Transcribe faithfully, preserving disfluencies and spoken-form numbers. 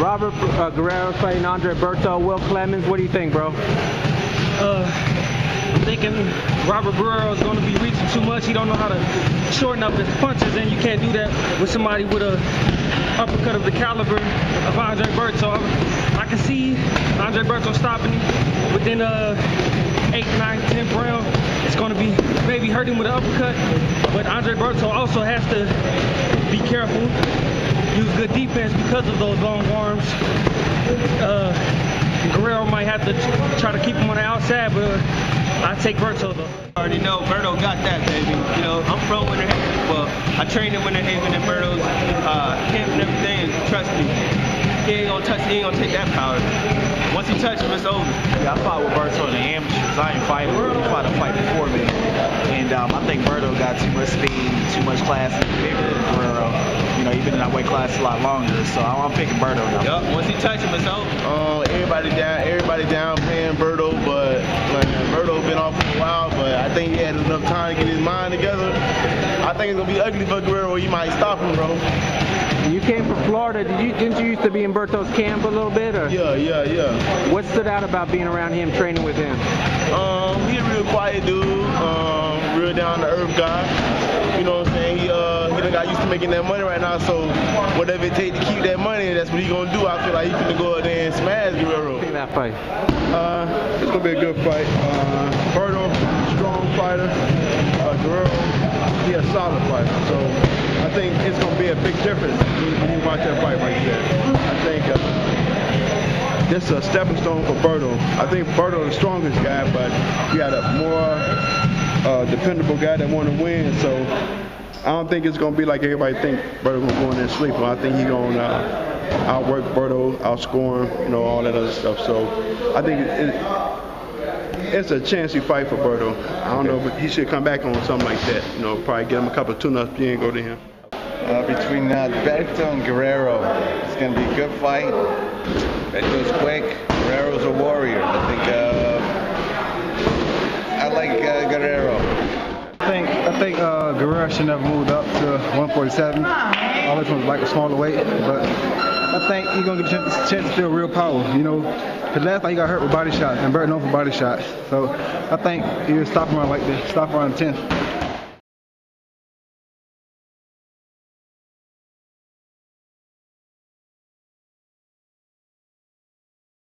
Robert uh, Guerrero fighting Andre Berto. Will Clemens, what do you think, bro? Uh, I'm thinking Robert Guerrero is going to be reaching too much. He don't know how to shorten up his punches, and you can't do that with somebody with a uppercut of the caliber of Andre Berto. I, I can see Andre Berto stopping him within uh, eight, nine, ten round. It's going to be maybe hurting with an uppercut, but Andre Berto also has to be careful, use good defense because of those long arms. Uh, Guerrero might have to try to keep him on the outside, but I take Berto though. I already know Berto got that, baby. You know, I'm from Winter Haven. Well, I trained in Winter Haven and Berto's uh, camp and everything. And trust me, he ain't gonna touch. He ain't gonna take that power. Once he touches him, it's over. Yeah, I fought with Berto in the amateurs. I ain't fighting. We fought a fight before me, and um, I think Berto got too much speed, too much class in favor of Guerrero. You know, he's been in that weight class a lot longer, so I'm picking Berto now. Yep, once he touches him, it's over. Uh, everybody down, everybody down playing Berto, but like, Berto been off for a while, but I think he had enough time to get his mind together. I think it's gonna be ugly for Guerrero. You might stop him, bro. You came from Florida. Did you, didn't you used to be in Berto's camp a little bit? Or? Yeah, yeah, yeah. What stood out about being around him, training with him? Um, he's a real quiet dude, um, real down-to-earth guy. You know what I'm saying? He, uh, he done got used to making that money right now, so whatever it takes to keep that money, that's what he's going to do. I feel like he's going to go out there and smash Guerrero. What do you think that fight? Uh, it's going to be a good fight. Uh, Berto, strong fighter. Uh, Guerrero, he a solid fighter, so... I think it's going to be a big difference when you watch that fight right there. I think uh, this is a stepping stone for Berto. I think Berto is the strongest guy, but you got a more uh, dependable guy that want to win. So I don't think it's going to be like everybody think Berto going to go in there and sleep. I think he's going to uh, outwork Berto, outscore him, you know, all that other stuff. So I think it, it, it's a chancy fight for Berto. I don't know, but he should come back on something like that. You know, probably get him a couple of tune-ups, you ain't go to him. Uh, between uh, Berto and Guerrero, it's going to be a good fight. Berto's quick, Guerrero's a warrior. I think uh, I like uh, Guerrero. I think, I think uh, Guerrero should never moved up to one forty-seven. I always wanted to like a smaller weight, but... I think he's going to get a chance to feel real power, you know. Because last time he got hurt with body shots, and Berto known for body shots. So I think he'll stop around like this, stop around ten.